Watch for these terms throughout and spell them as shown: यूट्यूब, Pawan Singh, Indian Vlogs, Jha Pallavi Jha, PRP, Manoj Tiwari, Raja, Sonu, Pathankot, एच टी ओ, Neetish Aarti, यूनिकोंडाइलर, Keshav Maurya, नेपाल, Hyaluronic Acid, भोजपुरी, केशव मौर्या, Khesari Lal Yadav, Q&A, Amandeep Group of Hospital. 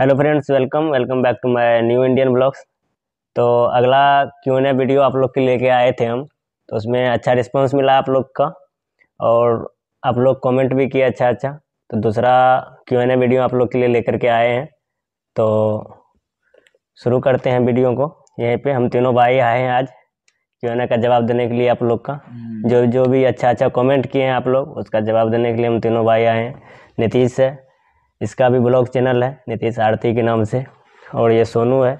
Hello friends, welcome back to my new Indian vlogs. तो अगला Q&A video आप लोग के लेके आए थे हम, तो उसमें अच्छा रिस्पांस मिला आप लोग का और आप लोग कमेंट भी किया अच्छा। तो दूसरा Q&A वीडियो आप लोग के लिए लेकर के आए हैं, तो शुरू करते हैं वीडियो को। यहीं पे हम तीनों भाई आए हैं आज Q&A का जवाब देने के लिए। आप लोग का जो भी अच्छा कॉमेंट किए हैं आप लोग, उसका जवाब देने के लिए हम तीनों भाई आए हैं। नीतीश है, इसका भी ब्लॉग चैनल है नीतीश आरती के नाम से, और ये सोनू है,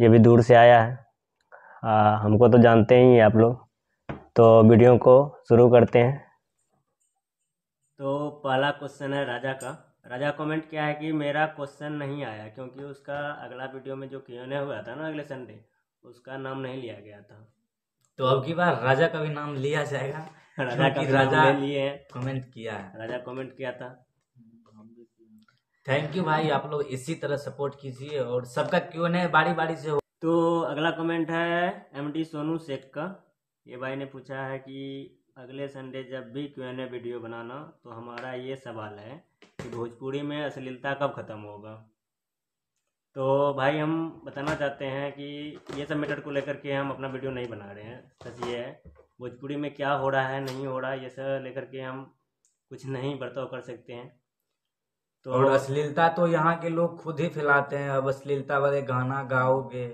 ये भी दूर से आया है। हमको तो जानते ही हैं आप लोग। तो वीडियो को शुरू करते हैं। तो पहला क्वेश्चन है राजा का। राजा कमेंट किया है कि मेरा क्वेश्चन नहीं आया क्योंकि उसका अगला वीडियो में जो Q&A हुआ था ना अगले संडे, उसका नाम नहीं लिया गया था। तो अब की बार राजा का भी नाम लिया जाएगा। राजा लिए कमेंट किया है, राजा कमेंट किया था। थैंक यू भाई, आप लोग इसी तरह सपोर्ट कीजिए और सबका Q&A बारी बारी से हो। तो अगला कमेंट है MD सोनू शेख का। ये भाई ने पूछा है कि अगले संडे जब भी Q&A वीडियो बनाना, तो हमारा ये सवाल है कि भोजपुरी में अश्लीलता कब खत्म होगा। तो भाई हम बताना चाहते हैं कि ये सब मैटर को लेकर के हम अपना वीडियो नहीं बना रहे हैं। सच ये है, भोजपुरी में क्या हो रहा है, नहीं हो रहा है, ये सब लेकर के हम कुछ नहीं बर्ताव कर सकते हैं। तो और अश्लीलता तो यहाँ के लोग खुद ही फैलाते हैं। अब अश्लीलता वाले गाना गाओगे,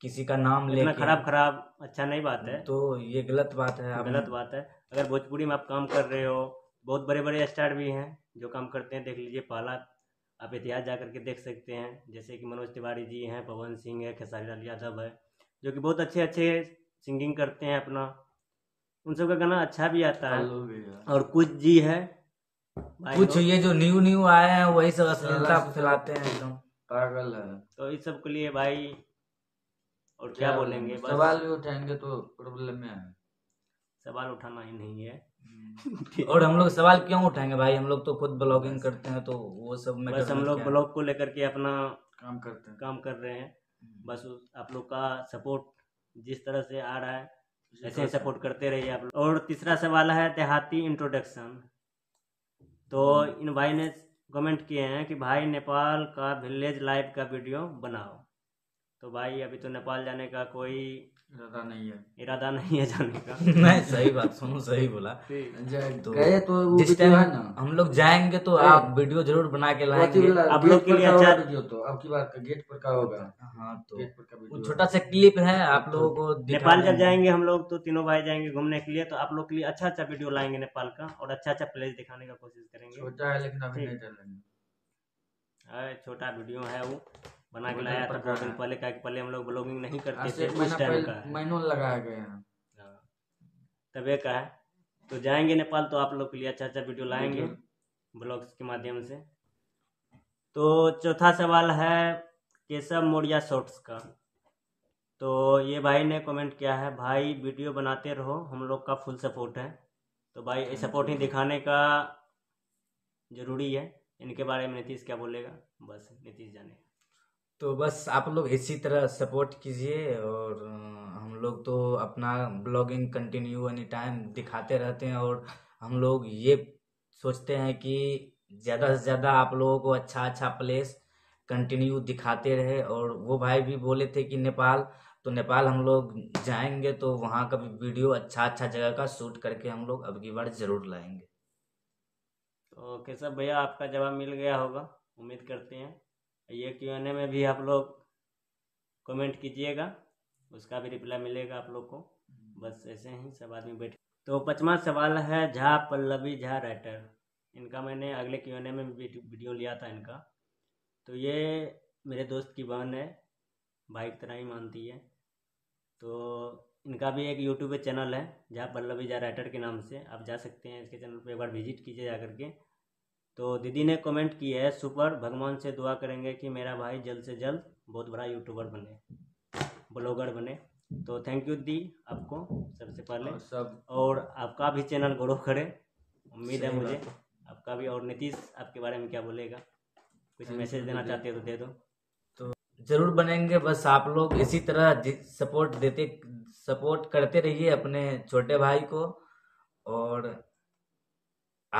किसी का नाम लेके, खराब अच्छा नहीं बात है। तो ये गलत बात है, गलत बात है। अगर भोजपुरी में आप काम कर रहे हो, बहुत बड़े बड़े स्टार भी हैं जो काम करते हैं, देख लीजिए। पहला आप इतिहास जा करके देख सकते हैं, जैसे कि मनोज तिवारी जी हैं, पवन सिंह है, खेसारी लाल यादव है, जो कि बहुत अच्छे अच्छे सिंगिंग करते हैं अपना। उन सब का गाना अच्छा भी आता है। और कुछ जी है, कुछ ये जो न्यू आए हैं, वही सब अश्लीलता फैलाते हैं, एकदम पागल है। तो इस सब के लिए भाई और क्या बोलेंगे, सवाल भी उठाएंगे तो प्रॉब्लम में है। सवाल उठाना ही नहीं है। और हम लोग सवाल क्यों उठाएंगे भाई, हम लोग तो खुद ब्लॉगिंग करते हैं। तो वो सब में बस हम लोग ब्लॉग को लेकर के अपना काम कर रहे हैं। बस आप लोग का सपोर्ट जिस तरह से आ रहा है, ऐसे ही सपोर्ट करते रहिए आप लोग। और तीसरा सवाल है देहाती इंट्रोडक्शन। तो इन भाई ने कमेंट किए हैं कि भाई नेपाल का विलेज लाइफ का वीडियो बनाओ। तो भाई अभी तो नेपाल जाने का कोई इरादा नहीं है जाने का। नहीं, सही बात, सोनू सही बोला। तो गए तो जिस टाइम है ना, हम लोग जाएंगे तो आप वीडियो जरूर बना के लाएंगे आप लोग के लिए। अच्छा वीडियो तो आपकी बात का गेट पर का होगा। हाँ, तो छोटा सा क्लिप है आप लोगों को। नेपाल जब जाएंगे हम लोग, तो तीनों भाई जाएंगे घूमने के लिए, तो आप लोग के लिए अच्छा अच्छा वीडियो लाएंगे नेपाल का, और अच्छा अच्छा प्लेस दिखाने का कोशिश करेंगे। छोटा है लेकिन अभी नहीं चलेंगे, छोटा वीडियो है, वो बना के लाया था दो दिन पहले का। पहले हम लोग ब्लॉगिंग नहीं करते थे, उस टाइम का महीनों लगाया गया तबे का है। तो जाएंगे नेपाल तो आप लोग के लिए अच्छा अच्छा वीडियो लाएंगे ब्लॉग्स के माध्यम से। तो चौथा सवाल है केशव मौर्या शॉर्ट्स का। तो ये भाई ने कमेंट किया है, भाई वीडियो बनाते रहो, हम लोग का फुल सपोर्ट है। तो भाई सपोर्ट ही दिखाने का जरूरी है। इनके बारे में नीतीश क्या बोलेगा, बस नीतीश जाने। तो बस आप लोग इसी तरह सपोर्ट कीजिए, और हम लोग तो अपना ब्लॉगिंग कंटिन्यू एनी टाइम दिखाते रहते हैं। और हम लोग ये सोचते हैं कि ज़्यादा से ज़्यादा आप लोगों को अच्छा अच्छा प्लेस कंटिन्यू दिखाते रहे। और वो भाई भी बोले थे कि नेपाल, तो नेपाल हम लोग जाएंगे तो वहाँ का भी वीडियो अच्छा अच्छा जगह का शूट करके हम लोग अब की बार ज़रूर लाएंगे। तो केशव भैया आपका जवाब मिल गया होगा, उम्मीद करते हैं। ये Q&A में भी आप लोग कमेंट कीजिएगा, उसका भी रिप्लाई मिलेगा आप लोग को। बस ऐसे ही सब आदमी बैठे। तो 5वां सवाल है झा पल्लवी झा राइटर। इनका मैंने अगले Q&A में वीडियो लिया था इनका। तो ये मेरे दोस्त की बहन है, भाई की तरह ही मानती है। तो इनका भी एक यूट्यूब चैनल है झा पल्लवी झा राइटर के नाम से, आप जा सकते हैं इसके चैनल पर, एक बार विजिट कीजिए जा करके। तो दीदी ने कमेंट की है, सुपर, भगवान से दुआ करेंगे कि मेरा भाई जल्द से जल्द बहुत बड़ा यूट्यूबर बने, ब्लॉगर बने। तो थैंक यू दी आपको सबसे पहले, और आपका भी चैनल ग्रो करे, उम्मीद है मुझे आपका भी। और नीतीश आपके बारे में क्या बोलेगा, कुछ मैसेज देना चाहते हो तो दे दो। तो ज़रूर बनेंगे, बस आप लोग इसी तरह सपोर्ट करते रहिए अपने छोटे भाई को। और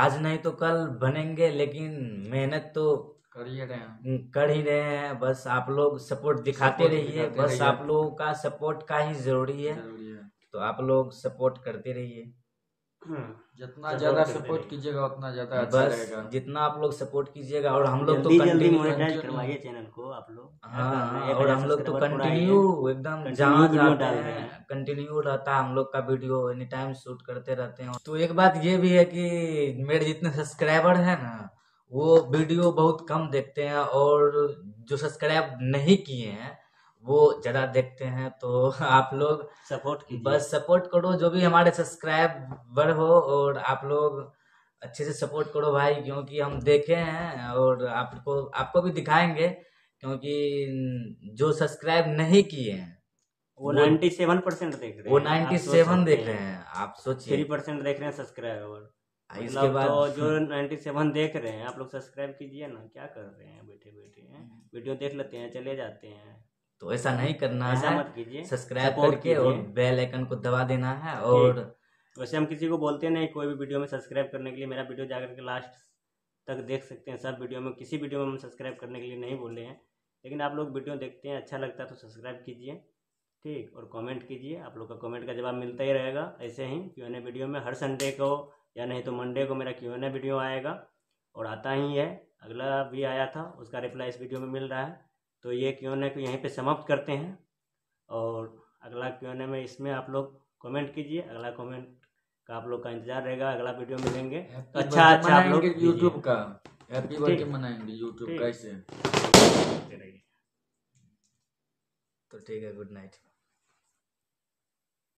आज नहीं तो कल बनेंगे, लेकिन मेहनत तो कर ही रहे हैं। बस आप लोग सपोर्ट दिखाते रहिए, बस आप लोगों का सपोर्ट का ही जरूरी है, तो आप लोग सपोर्ट करते रहिए। जितना ज्यादा सपोर्ट कीजिएगा उतना ज्यादा अच्छा रहेगा, जितना आप लोग सपोर्ट कीजिएगा। और हम लोग तो मोनेटाइज करवाइए चैनल को आप लोग। हाँ, और हम लोग तो कंटिन्यू एकदम जहाँ जाते हैं कंटिन्यू रहता है हम लोग का वीडियो, एनी टाइम शूट करते रहते हैं। तो एक बात ये भी है कि मेरे जितने सब्सक्राइबर है ना वो वीडियो बहुत कम देखते हैं, और जो सब्सक्राइब नहीं किए हैं वो ज़्यादा देखते हैं। तो आप लोग सपोर्ट कीजिए, बस सपोर्ट करो जो भी हमारे सब्सक्राइबर हो, और आप लोग अच्छे से सपोर्ट करो भाई, क्योंकि हम देखे हैं और आपको भी दिखाएंगे। क्योंकि जो सब्सक्राइब नहीं किए हैं वो 97% देख रहे हैं, वो 97 देख रहे हैं। आप सोचिए 3% देख रहे हैं सब्सक्राइबर। इसके बाद तो जो 97 देख रहे हैं आप लोग सब्सक्राइब कीजिए ना, क्या कर रहे हैं बैठे बैठे हैं, वीडियो देख लेते हैं चले जाते हैं। तो ऐसा नहीं करना है, मत कीजिए। सब्सक्राइब करके और बेल आइकन को दबा देना है। और वैसे हम किसी को बोलते नहीं कोई भी वीडियो में सब्सक्राइब करने के लिए, मेरा वीडियो जाकर के लास्ट तक देख सकते हैं सब वीडियो में, किसी वीडियो में हम सब्सक्राइब करने के लिए नहीं बोले हैं। लेकिन आप लोग वीडियो देखते हैं अच्छा लगता है तो सब्सक्राइब कीजिए, ठीक, और कॉमेंट कीजिए। आप लोग का कॉमेंट का जवाब मिलता ही रहेगा। ऐसे ही क्यूएनए वीडियो में हर संडे को या नहीं तो मंडे को मेरा क्यूएनए वीडियो आएगा, और आता ही है, अगला भी आया था उसका रिप्लाई इस वीडियो में मिल रहा है। तो ये क्यूएनए को यहीं पे समाप्त करते हैं, और अगला क्यूएनए में इसमें आप लोग कमेंट कीजिए। अगला कमेंट का आप लोग का इंतजार रहेगा, अगला वीडियो मिलेंगे। तो अच्छा आप लोग यूट्यूब का हैप्पी बर्थडे मनाएंगे यूट्यूब कैसे। तो ठीक है, गुड नाइट।